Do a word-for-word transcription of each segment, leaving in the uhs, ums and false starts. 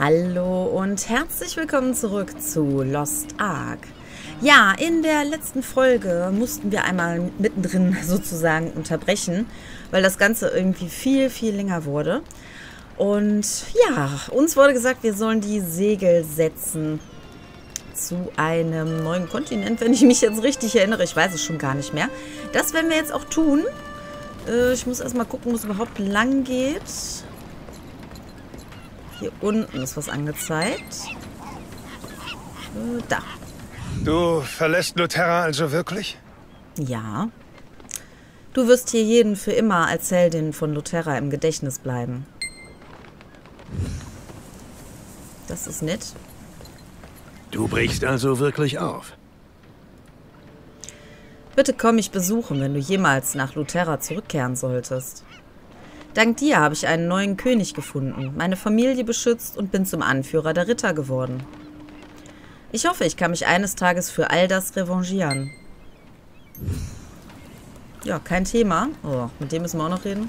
Hallo und herzlich willkommen zurück zu Lost Ark. Ja, in der letzten Folge mussten wir einmal mittendrin sozusagen unterbrechen, weil das Ganze irgendwie viel, viel länger wurde. Und ja, uns wurde gesagt, wir sollen die Segel setzen zu einem neuen Kontinent, wenn ich mich jetzt richtig erinnere. Ich weiß es schon gar nicht mehr. Das werden wir jetzt auch tun. Ich muss erstmal gucken, wo es überhaupt lang geht. Hier unten ist was angezeigt. Da. Du verlässt Luterra also wirklich? Ja. Du wirst hier jeden für immer als Heldin von Luterra im Gedächtnis bleiben. Das ist nett. Du brichst also wirklich auf. Bitte komm mich besuchen, wenn du jemals nach Luterra zurückkehren solltest. Dank dir habe ich einen neuen König gefunden, meine Familie beschützt und bin zum Anführer der Ritter geworden. Ich hoffe, ich kann mich eines Tages für all das revanchieren. Ja, kein Thema. Oh, mit dem müssen wir auch noch reden.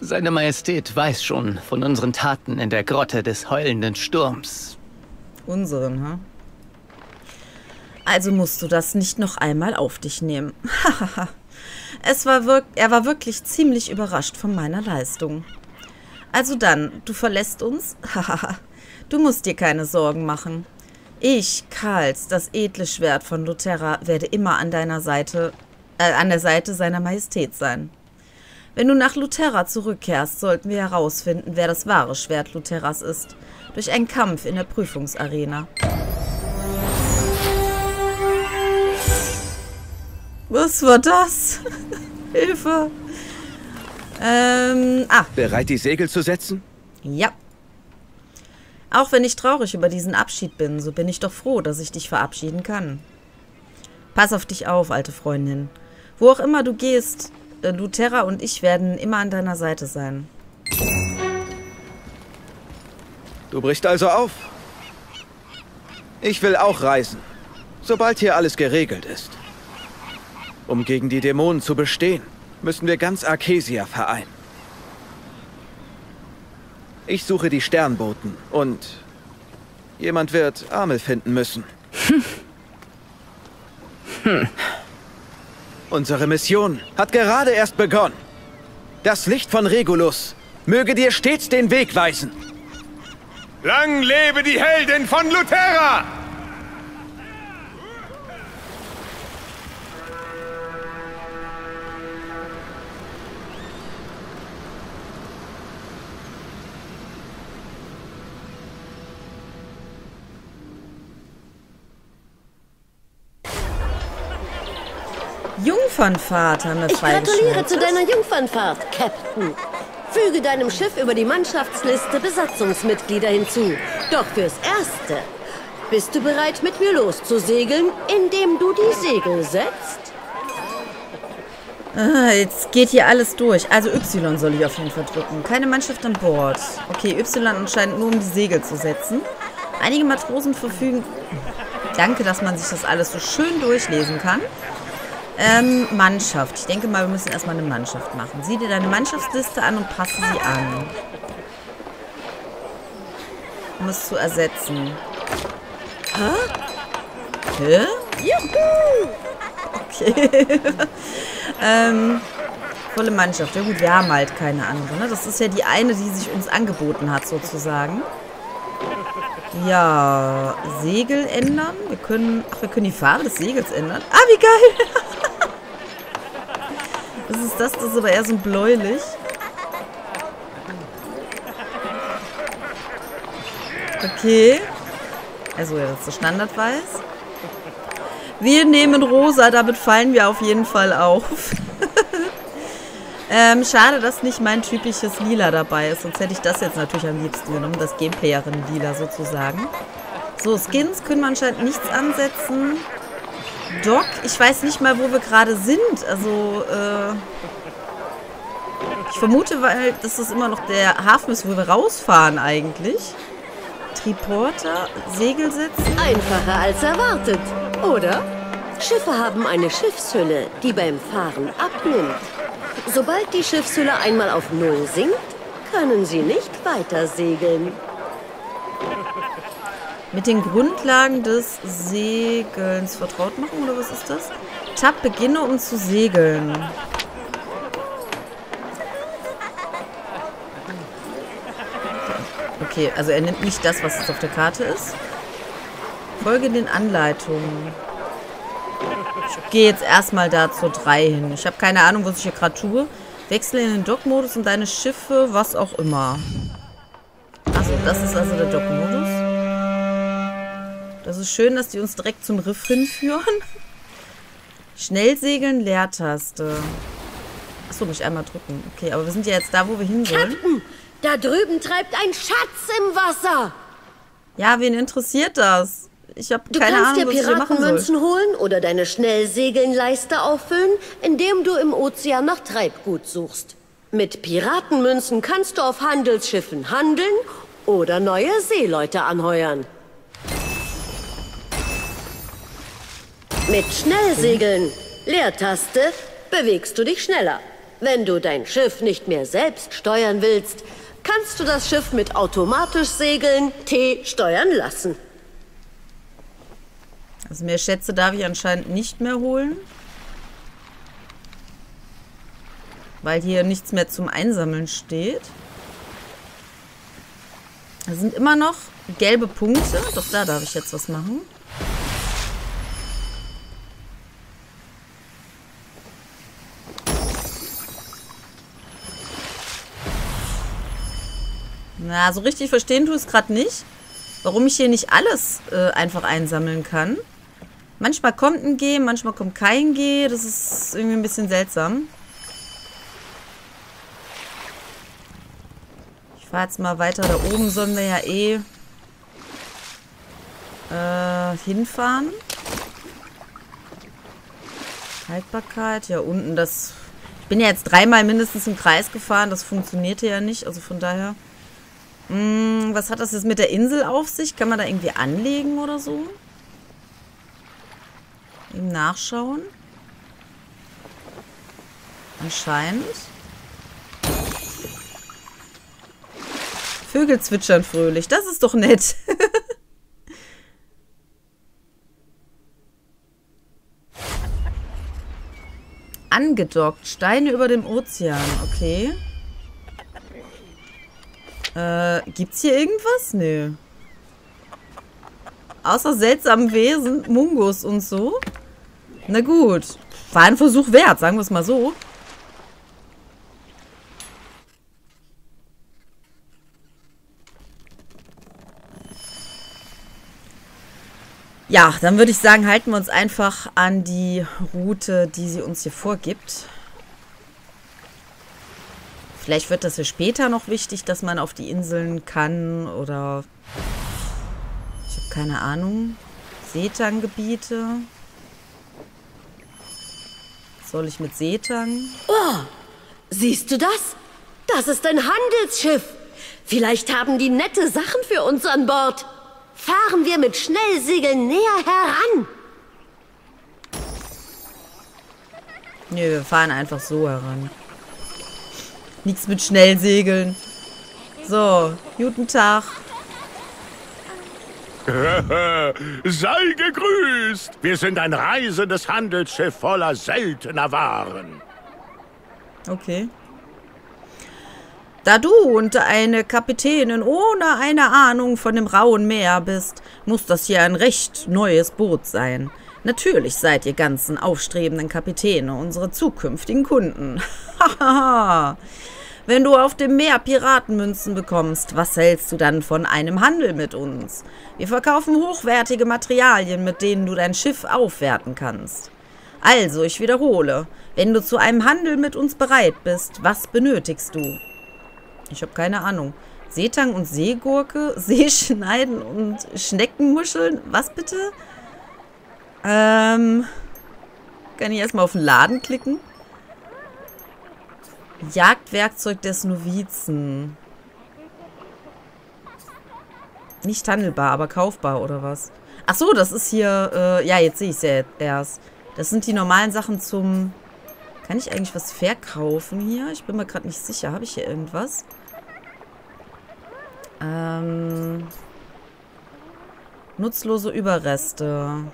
Seine Majestät weiß schon von unseren Taten in der Grotte des heulenden Sturms. Unseren, hm? Also musst du das nicht noch einmal auf dich nehmen. Hahaha. Es war wirk- er war wirklich ziemlich überrascht von meiner Leistung. Also dann, du verlässt uns? Hahaha. Du musst dir keine Sorgen machen. Ich, Karls, das edle Schwert von Luterra, werde immer an deiner Seite, äh, an der Seite seiner Majestät sein. Wenn du nach Luterra zurückkehrst, sollten wir herausfinden, wer das wahre Schwert Luterras ist. Durch einen Kampf in der Prüfungsarena. Was war das? Hilfe! Ähm, ah. Bereit, die Segel zu setzen? Ja. Auch wenn ich traurig über diesen Abschied bin, so bin ich doch froh, dass ich dich verabschieden kann. Pass auf dich auf, alte Freundin. Wo auch immer du gehst... Luterra und ich werden immer an deiner Seite sein. Du brichst also auf. Ich will auch reisen, sobald hier alles geregelt ist. Um gegen die Dämonen zu bestehen, müssen wir ganz Arkesia vereinen. Ich suche die Sternboten und jemand wird Amel finden müssen. Hm. Hm. Unsere Mission hat gerade erst begonnen. Das Licht von Regulus möge dir stets den Weg weisen. Lang lebe die Heldin von Luterra! Jungfernfahrt haben wir Ich gratuliere zu deiner Jungfernfahrt, Captain. Füge deinem Schiff über die Mannschaftsliste Besatzungsmitglieder hinzu. Doch fürs Erste. Bist du bereit, mit mir loszusegeln, indem du die Segel setzt? Ah, jetzt geht hier alles durch. Also Y soll ich auf jeden Fall drücken. Keine Mannschaft an Bord. Okay, Y anscheinend nur, um die Segel zu setzen. Einige Matrosen verfügen... Danke, dass man sich das alles so schön durchlesen kann. Ähm, Mannschaft. Ich denke mal, wir müssen erstmal eine Mannschaft machen. Sieh dir deine Mannschaftsliste an und passe sie an. Um es zu ersetzen. Hä? Hä? Juhu! Okay. ähm, volle Mannschaft. Ja gut, wir haben halt keine andere, ne? Das ist ja die eine, die sich uns angeboten hat, sozusagen. Ja, Segel ändern. Wir können... Ach, wir können die Farbe des Segels ändern. Ah, wie geil! Was ist das? Das ist aber eher so bläulich. Okay. Also, ja, das ist der Standardweiß. Wir nehmen rosa, damit fallen wir auf jeden Fall auf. ähm, schade, dass nicht mein typisches Lila dabei ist. Sonst hätte ich das jetzt natürlich am liebsten genommen. Das Gameplayerin-Lila sozusagen. So, Skins können wir anscheinend nichts ansetzen. Doc, ich weiß nicht mal, wo wir gerade sind. Also, äh... ich vermute, weil das ist immer noch der Hafen ist, wo wir rausfahren eigentlich. Triporter, Segel setzen. Einfacher als erwartet, oder? Schiffe haben eine Schiffshülle, die beim Fahren abnimmt. Sobald die Schiffshülle einmal auf Null sinkt, können sie nicht weiter segeln. Mit den Grundlagen des Segelns vertraut machen, oder was ist das? Tab, beginne, um zu segeln. Okay, also er nimmt nicht das, was jetzt auf der Karte ist. Folge den Anleitungen. Ich gehe jetzt erstmal da zur drei hin. Ich habe keine Ahnung, was ich hier gerade tue. Wechsle in den Dock-Modus und deine Schiffe, was auch immer. Achso, das ist also der Dock-Modus. Das ist schön, dass die uns direkt zum Riff hinführen. Schnellsegeln, Leertaste. Achso, muss ich einmal drücken. Okay, aber wir sind ja jetzt da, wo wir hin sollen. Captain, da drüben treibt ein Schatz im Wasser. Ja, wen interessiert das? Ich habe keine Ahnung, was ich hier machen soll. Du kannst dir Piratenmünzen holen oder deine Schnellsegelnleiste auffüllen, indem du im Ozean nach Treibgut suchst. Mit Piratenmünzen kannst du auf Handelsschiffen handeln oder neue Seeleute anheuern. Mit Schnellsegeln, Leertaste, bewegst du dich schneller. Wenn du dein Schiff nicht mehr selbst steuern willst, kannst du das Schiff mit automatisch segeln, T steuern lassen. Also mehr Schätze darf ich anscheinend nicht mehr holen. Weil hier nichts mehr zum Einsammeln steht. Da sind immer noch gelbe Punkte. Doch da darf ich jetzt was machen. Na, so richtig verstehen tue ich es gerade nicht, warum ich hier nicht alles äh, einfach einsammeln kann. Manchmal kommt ein G, manchmal kommt kein G. Das ist irgendwie ein bisschen seltsam. Ich fahre jetzt mal weiter. Da oben sollen wir ja eh äh, hinfahren. Haltbarkeit. Ja, unten das... Ich bin ja jetzt dreimal mindestens im Kreis gefahren. Das funktionierte ja nicht. Also von daher... Was hat das jetzt mit der Insel auf sich? Kann man da irgendwie anlegen oder so? Eben nachschauen. Anscheinend. Vögel zwitschern fröhlich. Das ist doch nett. Angedockt. Steine über dem Ozean. Okay. Äh, gibt's hier irgendwas? Nö. Außer seltsamen Wesen, Mungos und so. Na gut. War ein Versuch wert, sagen wir es mal so. Ja, dann würde ich sagen, halten wir uns einfach an die Route, die sie uns hier vorgibt. Vielleicht wird das für später noch wichtig, dass man auf die Inseln kann oder... Ich habe keine Ahnung. Seetang-Gebiete. Was soll ich mit Seetang? Oh, siehst du das? Das ist ein Handelsschiff. Vielleicht haben die nette Sachen für uns an Bord. Fahren wir mit Schnellsegeln näher heran. Nö, wir fahren einfach so heran. Nichts mit Schnellsegeln. So, guten Tag. Sei gegrüßt! Wir sind ein reisendes Handelsschiff voller seltener Waren. Okay. Da du und eine Kapitänin ohne eine Ahnung von dem rauen Meer bist, muss das hier ein recht neues Boot sein. Natürlich seid ihr ganzen aufstrebenden Kapitäne unsere zukünftigen Kunden. Hahaha. Wenn du auf dem Meer Piratenmünzen bekommst, was hältst du dann von einem Handel mit uns? Wir verkaufen hochwertige Materialien, mit denen du dein Schiff aufwerten kannst. Also, ich wiederhole, wenn du zu einem Handel mit uns bereit bist, was benötigst du? Ich habe keine Ahnung. Seetang und Seegurke, Seeschneiden und Schneckenmuscheln? Was bitte? Ähm, kann ich erstmal auf den Laden klicken? Jagdwerkzeug des Novizen. Nicht handelbar, aber kaufbar, oder was? Ach so, das ist hier... Äh, ja, jetzt sehe ich es ja erst. Das sind die normalen Sachen zum... Kann ich eigentlich was verkaufen hier? Ich bin mir gerade nicht sicher. Habe ich hier irgendwas? Ähm, nutzlose Überreste.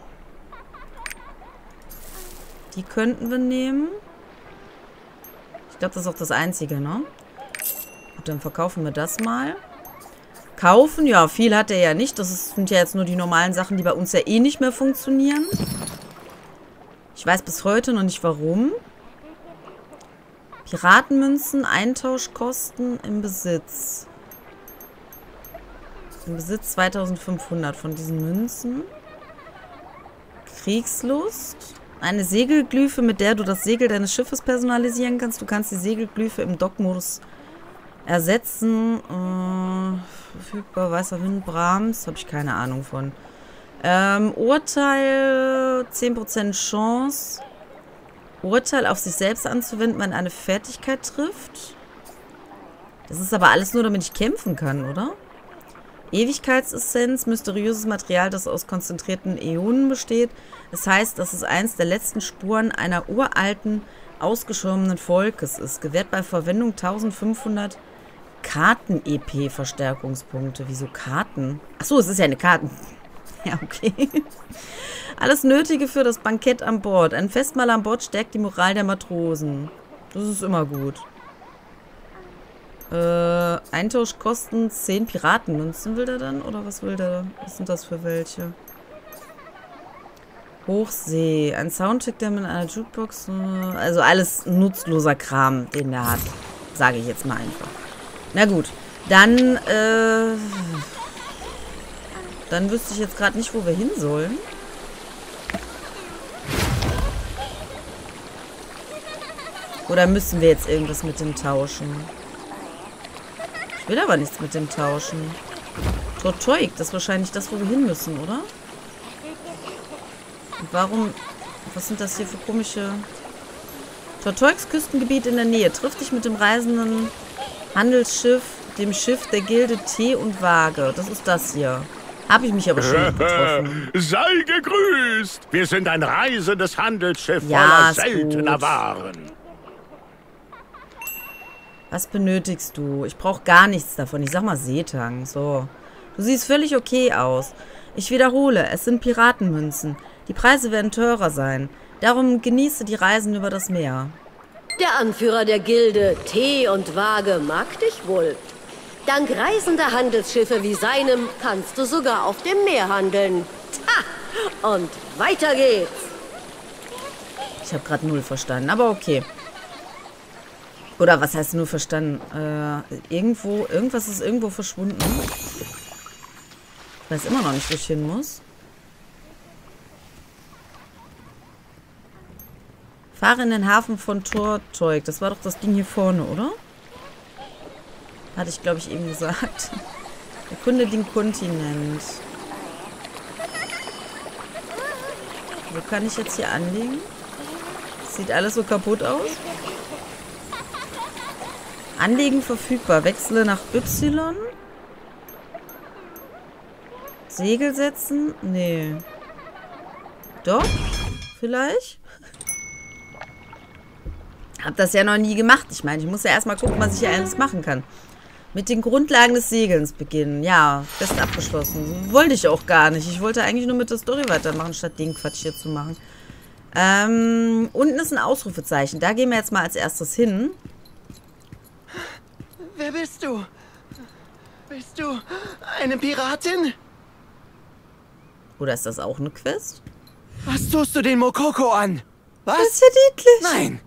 Die könnten wir nehmen. Ich glaube, das ist auch das Einzige, ne? Gut, dann verkaufen wir das mal. Kaufen? Ja, viel hat er ja nicht. Das sind ja jetzt nur die normalen Sachen, die bei uns ja eh nicht mehr funktionieren. Ich weiß bis heute noch nicht, warum. Piratenmünzen, Eintauschkosten im Besitz. Im Besitz zweitausendfünfhundert von diesen Münzen. Kriegslust. Eine Segelglyphe, mit der du das Segel deines Schiffes personalisieren kannst. Du kannst die Segelglyphe im Dockmodus ersetzen. Äh, verfügbar, weißer Wind, Brahms. Habe ich keine Ahnung von. Ähm, Urteil, zehn Prozent Chance. Urteil auf sich selbst anzuwenden, wenn eine Fertigkeit trifft. Das ist aber alles nur, damit ich kämpfen kann, oder? Ewigkeitsessenz, mysteriöses Material, das aus konzentrierten Äonen besteht. Das heißt, dass es eins der letzten Spuren einer uralten, ausgeschorenen Volkes ist. Gewährt bei Verwendung eintausendfünfhundert Karten-E P-Verstärkungspunkte. Wieso Karten? Achso, es ist ja eine Karten. Ja, okay. Alles Nötige für das Bankett an Bord. Ein Festmahl an Bord stärkt die Moral der Matrosen. Das ist immer gut. Äh, Eintauschkosten zehn Piratenmünzen will der dann? Oder was will der da? Was sind das für welche? Hochsee. Ein Soundtrack, der mit einer Jukebox... Äh, also alles nutzloser Kram, den der hat. Sage ich jetzt mal einfach. Na gut. Dann, äh... Dann wüsste ich jetzt gerade nicht, wo wir hin sollen. Oder müssen wir jetzt irgendwas mit dem tauschen? Ich will aber nichts mit dem tauschen. Tortoyk, das ist wahrscheinlich das, wo wir hin müssen, oder? Und warum... Was sind das hier für komische... Tortoyks Küstengebiet in der Nähe. Triff dich mit dem reisenden Handelsschiff, dem Schiff der Gilde Tee und Waage. Das ist das hier. Habe ich mich aber schon getroffen. Sei gegrüßt! Wir sind ein reisendes Handelsschiff voller seltener Waren. Was benötigst du? Ich brauche gar nichts davon. Ich sag mal Seetang. So. Du siehst völlig okay aus. Ich wiederhole, es sind Piratenmünzen. Die Preise werden teurer sein. Darum genieße die Reisen über das Meer. Der Anführer der Gilde, Tee und Waage, mag dich wohl. Dank reisender Handelsschiffe wie seinem kannst du sogar auf dem Meer handeln. Ha! Und weiter geht's. Ich habe gerade null verstanden, aber okay. Oder was heißt nur verstanden? Äh, irgendwo, irgendwas ist irgendwo verschwunden. Ich weiß immer noch nicht, wo ich hin muss. Fahre in den Hafen von Tortoyk. Das war doch das Ding hier vorne, oder? Hatte ich, glaube ich, eben gesagt. Erkunde den Kontinent. Wo kann ich jetzt hier anlegen? Sieht alles so kaputt aus. Anlegen verfügbar. Wechsle nach Y. Segel setzen? Nee. Doch? Vielleicht? Hab das ja noch nie gemacht. Ich meine, ich muss ja erstmal gucken, was ich hier alles machen kann. Mit den Grundlagen des Segelns beginnen. Ja, fest abgeschlossen. Wollte ich auch gar nicht. Ich wollte eigentlich nur mit der Story weitermachen, statt den Quatsch hier zu machen. Ähm, unten ist ein Ausrufezeichen. Da gehen wir jetzt mal als erstes hin. Wer bist du? Bist du eine Piratin? Oder ist das auch eine Quest? Was tust du den Mokoko an? Was? Das ist ja niedlich. Nein.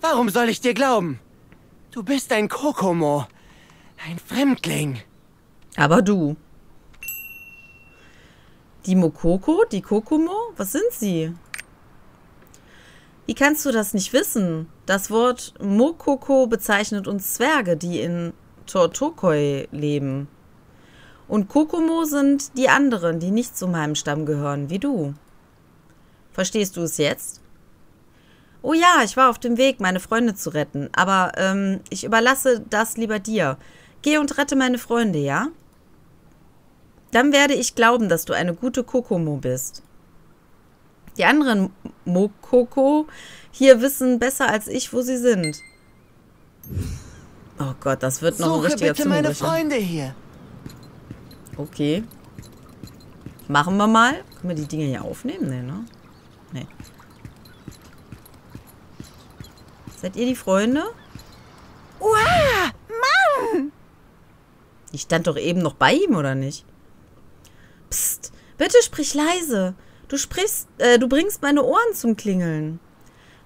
Warum soll ich dir glauben? Du bist ein Kukumo. Ein Fremdling. Aber du. Die Mokoko? Die Kukumo? Was sind sie? Wie kannst du das nicht wissen? Das Wort Mokoko bezeichnet uns Zwerge, die in Tortoyk leben. Und Kukumo sind die anderen, die nicht zu meinem Stamm gehören, wie du. Verstehst du es jetzt? Oh ja, ich war auf dem Weg, meine Freunde zu retten. Aber ähm, ich überlasse das lieber dir. Geh und rette meine Freunde, ja? Dann werde ich glauben, dass du eine gute Kukumo bist. Die anderen Mokoko hier wissen besser als ich, wo sie sind. Oh Gott, das wird noch ein richtiger Zungenbrecher. Suche bitte meine Freunde hier. Okay. Machen wir mal. Können wir die Dinger hier aufnehmen? Nee, ne? Nee. Seid ihr die Freunde? Uah! Mann! Ich stand doch eben noch bei ihm, oder nicht? Psst! Bitte sprich leise. Du sprichst, äh, du bringst meine Ohren zum Klingeln.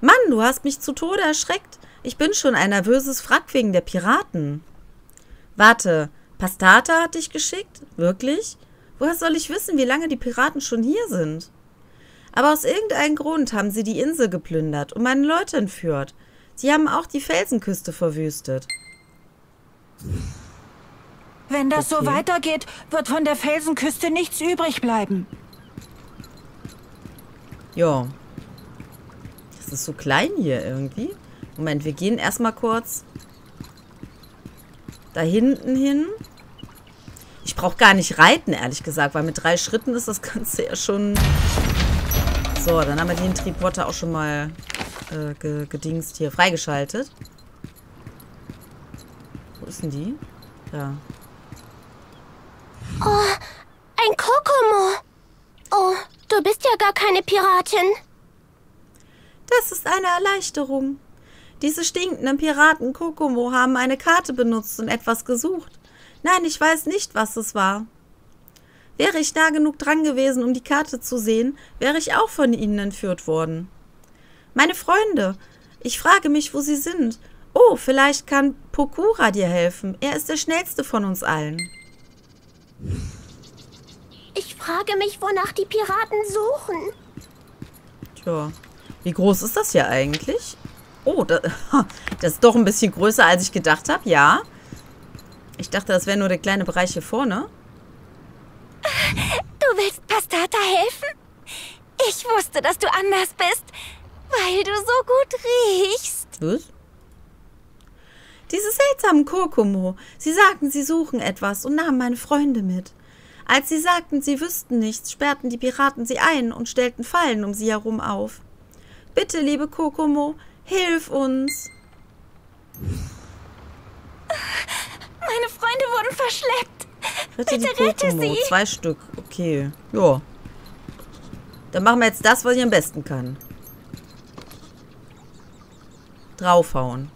Mann, du hast mich zu Tode erschreckt. Ich bin schon ein nervöses Frack wegen der Piraten. Warte, Pastata hat dich geschickt? Wirklich? Woher soll ich wissen, wie lange die Piraten schon hier sind? Aber aus irgendeinem Grund haben sie die Insel geplündert und meine Leute entführt. Sie haben auch die Felsenküste verwüstet. Wenn das okay. so weitergeht, wird von der Felsenküste nichts übrig bleiben. Ja. Das ist so klein hier irgendwie. Moment, wir gehen erstmal kurz da hinten hin. Ich brauche gar nicht reiten, ehrlich gesagt, weil mit drei Schritten ist das Ganze ja schon... So, dann haben wir den Triporter auch schon mal äh, ge gedingst hier freigeschaltet. Wo ist denn die? Da. Oh, ein Kukumo. Oh, du bist ja gar keine Piratin. Das ist eine Erleichterung. Diese stinkenden Piraten Kukumo haben eine Karte benutzt und etwas gesucht. Nein, ich weiß nicht, was es war. Wäre ich nah genug dran gewesen, um die Karte zu sehen, wäre ich auch von ihnen entführt worden. Meine Freunde, ich frage mich, wo sie sind. Oh, vielleicht kann Pokura dir helfen. Er ist der schnellste von uns allen. Ich frage mich, wonach die Piraten suchen. Tja, wie groß ist das hier eigentlich? Oh, das, das ist doch ein bisschen größer, als ich gedacht habe, ja. Ich dachte, das wäre nur der kleine Bereich hier vorne. Du willst Pastata helfen? Ich wusste, dass du anders bist, weil du so gut riechst. Was? Diese seltsamen Kukumo. Sie sagten, sie suchen etwas und nahmen meine Freunde mit. Als sie sagten, sie wüssten nichts, sperrten die Piraten sie ein und stellten Fallen um sie herum auf. Bitte, liebe Kukumo, hilf uns. Meine Freunde wurden verschleppt. Rette, Bitte rette sie. Zwei Stück. Okay. Ja. Dann machen wir jetzt das, was ich am besten kann. Draufhauen.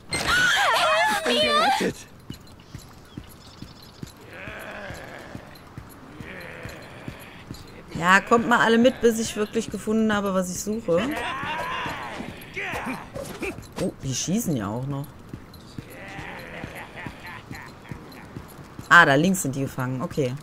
Gerettet. Ja, kommt mal alle mit, bis ich wirklich gefunden habe, was ich suche. Oh, die schießen ja auch noch. Ah, da links sind die gefangen. Okay.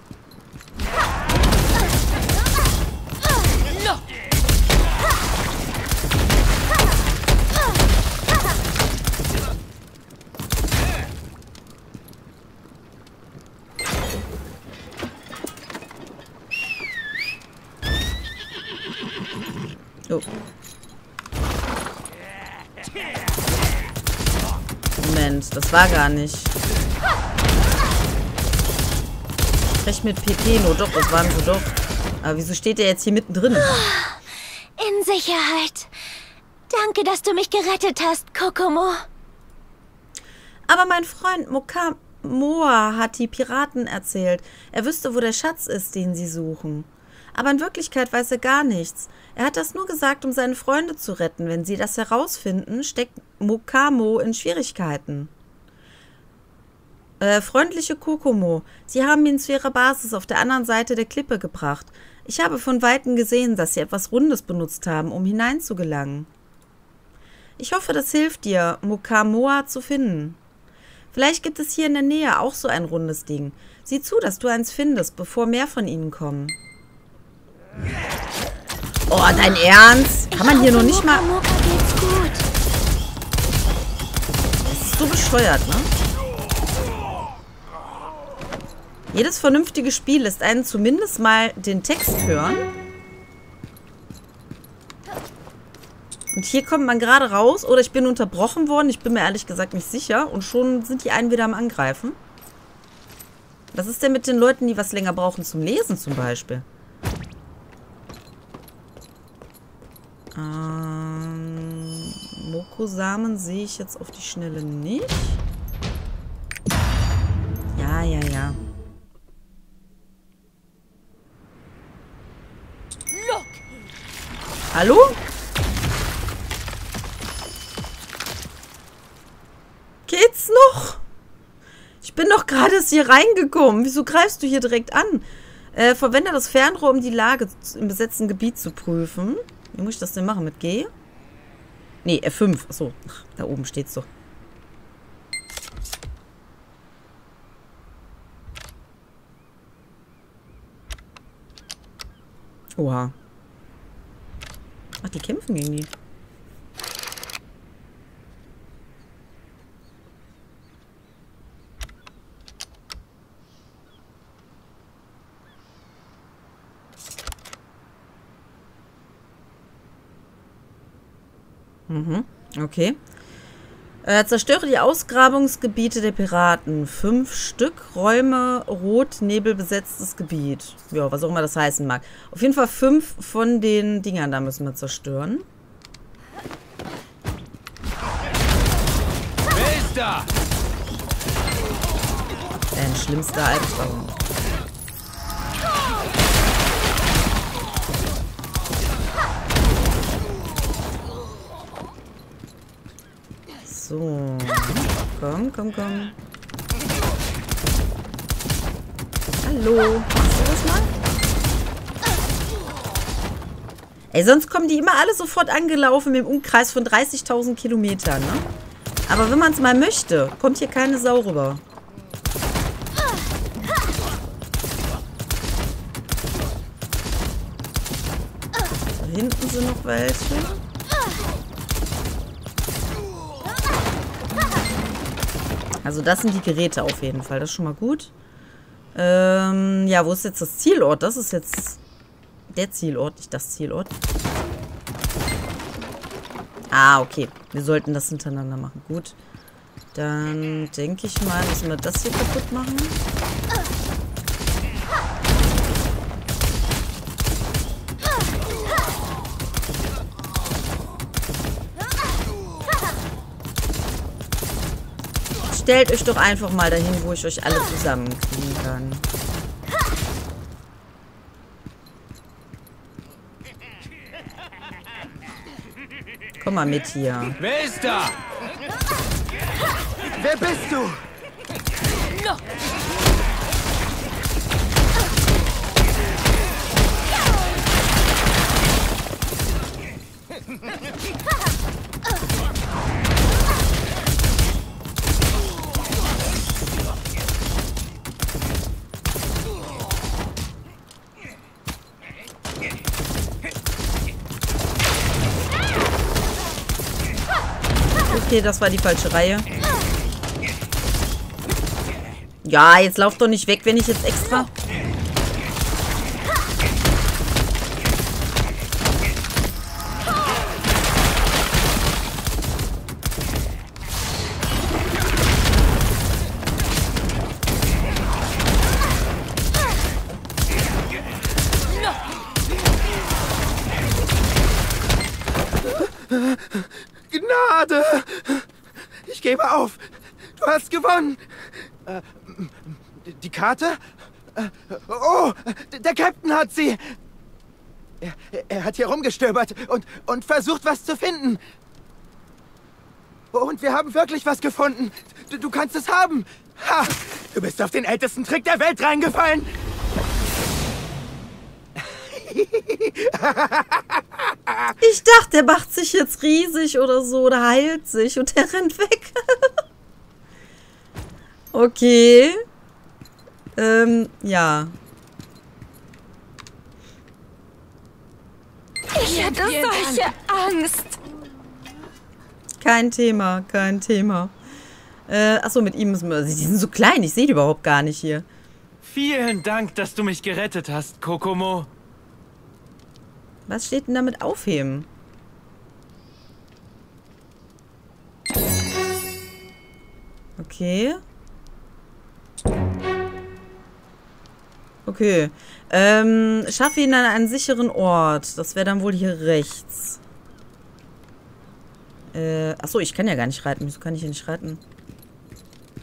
Oh. Moment, das war gar nicht... mit Pepe, no, doch, das waren sie doch. Aber wieso steht er jetzt hier mittendrin? In Sicherheit. Danke, dass du mich gerettet hast, Kukumo. Aber mein Freund Mokamoa hat die Piraten erzählt. Er wüsste, wo der Schatz ist, den sie suchen. Aber in Wirklichkeit weiß er gar nichts. Er hat das nur gesagt, um seine Freunde zu retten. Wenn sie das herausfinden, steckt Mokamo in Schwierigkeiten. Äh, freundliche Kukumo, Sie haben ihn zu Ihrer Basis auf der anderen Seite der Klippe gebracht. Ich habe von Weitem gesehen, dass Sie etwas Rundes benutzt haben, um hineinzugelangen. Ich hoffe, das hilft dir, Mokamoa zu finden. Vielleicht gibt es hier in der Nähe auch so ein rundes Ding. Sieh zu, dass du eins findest, bevor mehr von ihnen kommen. Oh, dein Ernst? Kann man hier noch nicht mal... Das ist so bescheuert, ne? Jedes vernünftige Spiel lässt einen zumindest mal den Text hören. Und hier kommt man gerade raus. Oder ich bin unterbrochen worden. Ich bin mir ehrlich gesagt nicht sicher. Und schon sind die einen wieder am Angreifen. Was ist denn mit den Leuten, die was länger brauchen zum Lesen zum Beispiel? Ähm, Mokosamen sehe ich jetzt auf die Schnelle nicht. Ja, ja, ja. Hallo? Geht's noch? Ich bin doch gerade hier reingekommen. Wieso greifst du hier direkt an? Äh, verwende das Fernrohr, um die Lage im besetzten Gebiet zu prüfen. Wie muss ich das denn machen? Mit G? Nee, F fünf. Achso, ach, da oben steht's doch. Oha. Ach, die kämpfen gegen die. Mhm, okay. Äh, zerstöre die Ausgrabungsgebiete der Piraten. Fünf Stück, Räume, rot, nebelbesetztes Gebiet. Ja, was auch immer das heißen mag. Auf jeden Fall fünf von den Dingern, da müssen wir zerstören. Wer ist da? Dein schlimmster Albtraum. So, komm, komm, komm. Hallo, machst du das mal? Ey, sonst kommen die immer alle sofort angelaufen im Umkreis von dreißigtausend Kilometern, ne? Aber wenn man es mal möchte, kommt hier keine Sau rüber. Da hinten sind noch welche. Also das sind die Geräte auf jeden Fall. Das ist schon mal gut. Ähm, ja, wo ist jetzt das Zielort? Das ist jetzt der Zielort, nicht das Zielort. Ah, okay. Wir sollten das hintereinander machen. Gut. Dann denke ich mal, müssen wir das hier kaputt machen. Stellt euch doch einfach mal dahin, wo ich euch alle zusammenkriegen kann. Komm mal mit hier. Wer ist da? Wer bist du? Okay, das war die falsche Reihe. Ja, jetzt lauf doch nicht weg, wenn ich jetzt extra... Gnade! Ich gebe auf! Du hast gewonnen! Äh, die Karte? Äh, oh! Der Captain hat sie! Er, er hat hier rumgestöbert und, und versucht, was zu finden. Und wir haben wirklich was gefunden. Du, du kannst es haben! Ha! Du bist auf den ältesten Trick der Welt reingefallen! Ich dachte, der macht sich jetzt riesig oder so oder heilt sich und der rennt weg. Okay. Ähm, ja. Ich hatte solche Angst. Kein Thema, kein Thema. Äh, achso, mit ihm müssen wir... Sie sind so klein, ich sehe die überhaupt gar nicht hier. Vielen Dank, dass du mich gerettet hast, Kukumo. Was steht denn damit aufheben? Okay. Okay. Ähm, schaffe ihn an einen sicheren Ort. Das wäre dann wohl hier rechts. Äh, achso, ich kann ja gar nicht reiten. Wieso kann ich hier nicht reiten?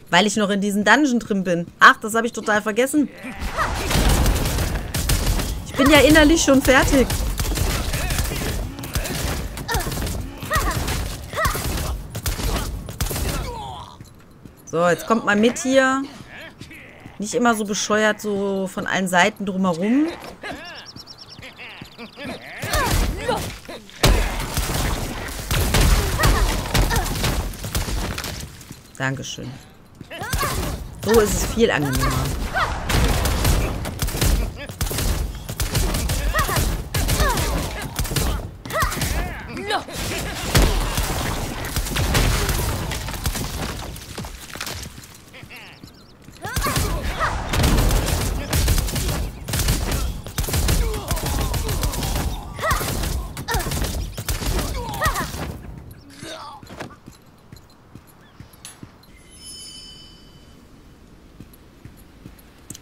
Weil ich noch in diesem Dungeon drin bin. Ach, das habe ich total vergessen. Ich bin ja innerlich schon fertig. So, jetzt kommt mal mit hier. Nicht immer so bescheuert, so von allen Seiten drumherum. Dankeschön. So ist es viel angenehmer.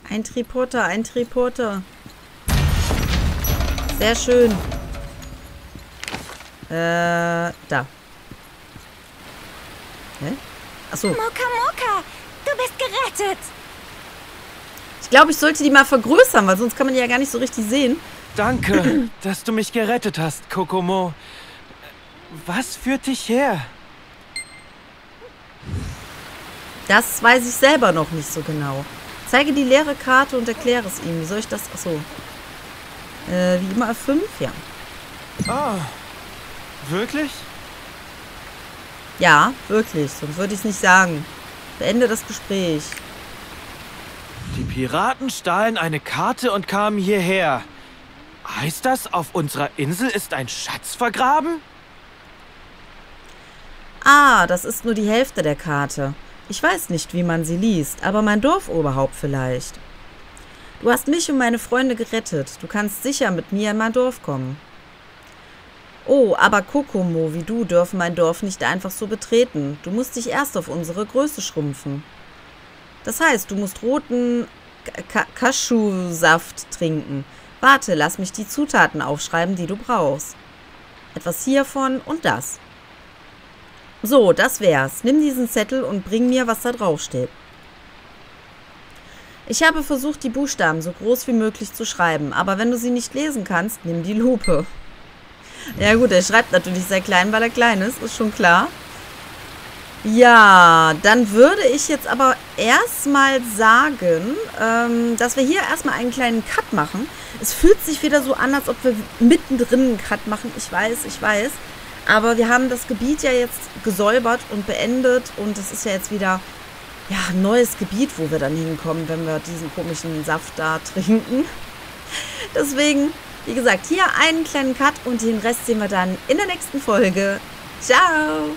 Ein Triporter, ein Triporter. Sehr schön. Äh, da. Hä? Achso. Moka, Moka, du bist gerettet. Ich glaube, ich sollte die mal vergrößern, weil sonst kann man die ja gar nicht so richtig sehen. Danke, dass du mich gerettet hast, Kukumo. Was führt dich her? Das weiß ich selber noch nicht so genau. Zeige die leere Karte und erkläre es ihm. Wie soll ich das? Achso. Äh, wie immer F fünf? Ja. Ah, wirklich? Ja, wirklich. Sonst würde ich es nicht sagen. Beende das Gespräch. Die Piraten stahlen eine Karte und kamen hierher. Heißt das, auf unserer Insel ist ein Schatz vergraben? Ah, das ist nur die Hälfte der Karte. Ich weiß nicht, wie man sie liest, aber mein Dorfoberhaupt vielleicht. Du hast mich und meine Freunde gerettet. Du kannst sicher mit mir in mein Dorf kommen. Oh, aber Kukumo wie du dürfen mein Dorf nicht einfach so betreten. Du musst dich erst auf unsere Größe schrumpfen. Das heißt, du musst roten Cashew-Saft trinken. Warte, lass mich die Zutaten aufschreiben, die du brauchst. Etwas hiervon und das. So, das wär's. Nimm diesen Zettel und bring mir, was da draufsteht. Ich habe versucht, die Buchstaben so groß wie möglich zu schreiben, aber wenn du sie nicht lesen kannst, nimm die Lupe. Ja gut, er schreibt natürlich sehr klein, weil er klein ist, ist schon klar. Ja, dann würde ich jetzt aber erstmal sagen, ähm, dass wir hier erstmal einen kleinen Cut machen. Es fühlt sich wieder so an, als ob wir mittendrin einen Cut machen. Ich weiß, ich weiß. Aber wir haben das Gebiet ja jetzt gesäubert und beendet und es ist ja jetzt wieder ja, ein neues Gebiet, wo wir dann hinkommen, wenn wir diesen komischen Saft da trinken. Deswegen, wie gesagt, hier einen kleinen Cut und den Rest sehen wir dann in der nächsten Folge. Ciao!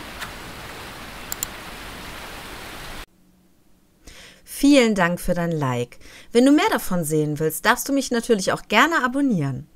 Vielen Dank für dein Like. Wenn du mehr davon sehen willst, darfst du mich natürlich auch gerne abonnieren.